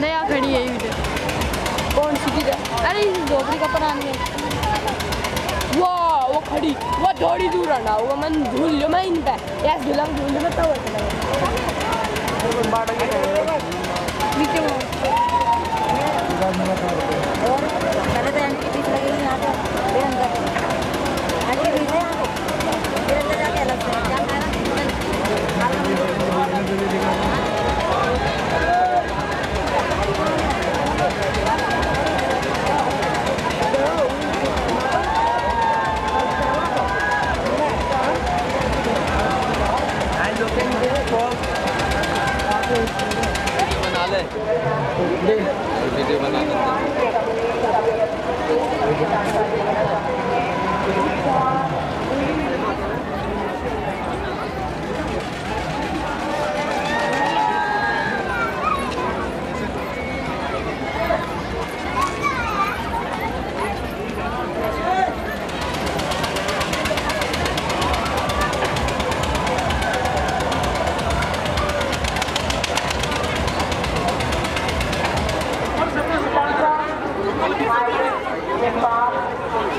नया खड़ी है इधर। कौन सी किधर? अरे इस झोपड़ी का परान है। वाह वो खड़ी, वो थोड़ी दूर आना होगा। मन झूल लो, मैं इन पे यार झूला झूल लो बताओ। नीचे वो और चले तो एंटी बीच लगेगी यहाँ पे। ये अंदर आगे भी है यहाँ पे। ये अंदर जाके अलग से क्या कह रहा है? वीडियो बना I'm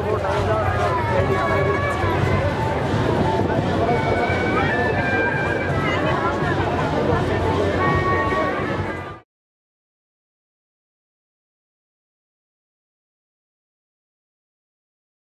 going to